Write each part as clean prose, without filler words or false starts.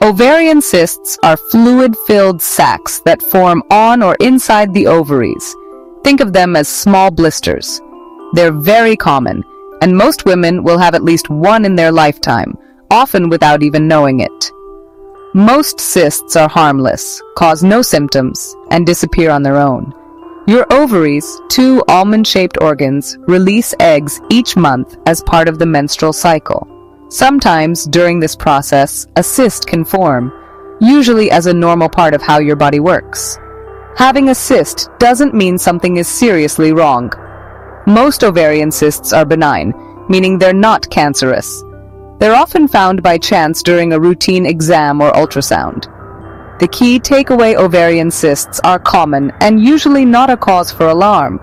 Ovarian cysts are fluid-filled sacs that form on or inside the ovaries. Think of them as small blisters. They're very common, and most women will have at least one in their lifetime, often without even knowing it. Most cysts are harmless, cause no symptoms, and disappear on their own. Your ovaries, two almond-shaped organs, release eggs each month as part of the menstrual cycle. Sometimes, during this process, a cyst can form, usually as a normal part of how your body works. Having a cyst doesn't mean something is seriously wrong. Most ovarian cysts are benign, meaning they're not cancerous. They're often found by chance during a routine exam or ultrasound. The key takeaway: ovarian cysts are common and usually not a cause for alarm.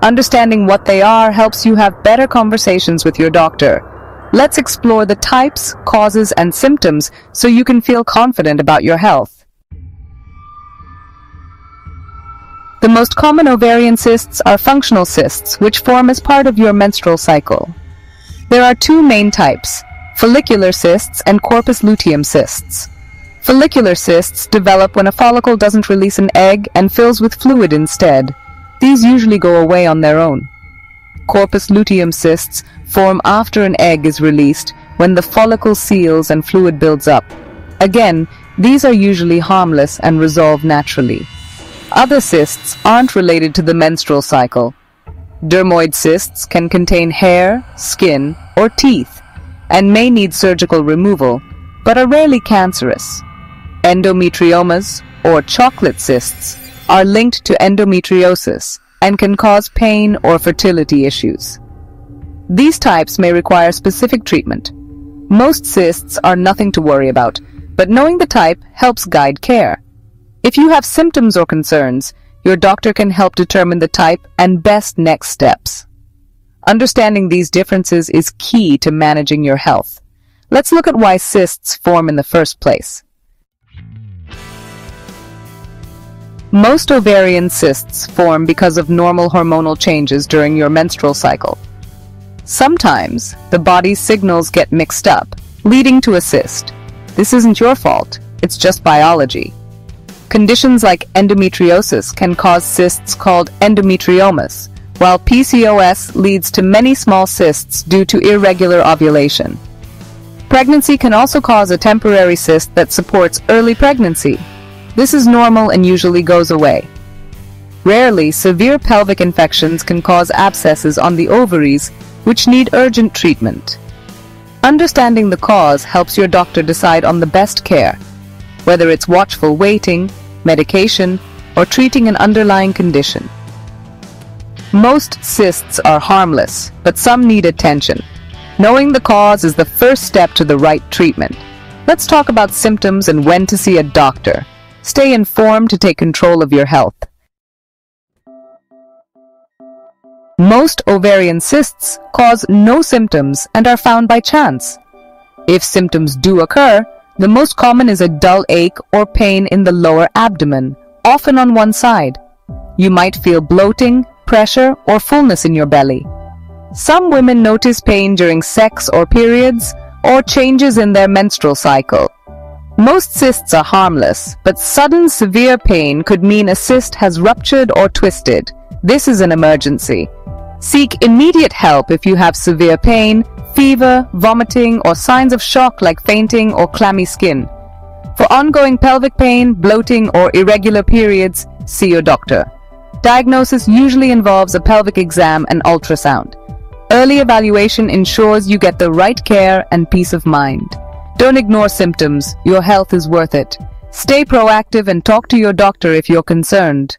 Understanding what they are helps you have better conversations with your doctor. Let's explore the types, causes, and symptoms so you can feel confident about your health. The most common ovarian cysts are functional cysts, which form as part of your menstrual cycle. There are two main types: follicular cysts and corpus luteum cysts. Follicular cysts develop when a follicle doesn't release an egg and fills with fluid instead. These usually go away on their own. Corpus luteum cysts form after an egg is released, when the follicle seals and fluid builds up. Again, these are usually harmless and resolve naturally. Other cysts aren't related to the menstrual cycle. Dermoid cysts can contain hair, skin, or teeth, and may need surgical removal, but are rarely cancerous. Endometriomas, or chocolate cysts, are linked to endometriosis and can cause pain or fertility issues. These types may require specific treatment. Most cysts are nothing to worry about, but knowing the type helps guide care. If you have symptoms or concerns, your doctor can help determine the type and best next steps. Understanding these differences is key to managing your health. Let's look at why cysts form in the first place. Most ovarian cysts form because of normal hormonal changes during your menstrual cycle. Sometimes, the body's signals get mixed up, leading to a cyst. This isn't your fault, it's just biology. Conditions like endometriosis can cause cysts called endometriomas, while PCOS leads to many small cysts due to irregular ovulation. Pregnancy can also cause a temporary cyst that supports early pregnancy. This is normal and usually goes away. Rarely, severe pelvic infections can cause abscesses on the ovaries, which need urgent treatment. Understanding the cause helps your doctor decide on the best care, whether it's watchful waiting, medication, or treating an underlying condition. Most cysts are harmless, but some need attention. Knowing the cause is the first step to the right treatment. Let's talk about symptoms and when to see a doctor. Stay informed to take control of your health. Most ovarian cysts cause no symptoms and are found by chance. If symptoms do occur, the most common is a dull ache or pain in the lower abdomen, often on one side. You might feel bloating, pressure, or fullness in your belly. Some women notice pain during sex or periods, or changes in their menstrual cycle. Most cysts are harmless, but sudden severe pain could mean a cyst has ruptured or twisted. This is an emergency. Seek immediate help if you have severe pain, fever, vomiting, or signs of shock like fainting or clammy skin. For ongoing pelvic pain, bloating, or irregular periods, see your doctor. Diagnosis usually involves a pelvic exam and ultrasound. Early evaluation ensures you get the right care and peace of mind. Don't ignore symptoms. Your health is worth it. Stay proactive and talk to your doctor if you're concerned.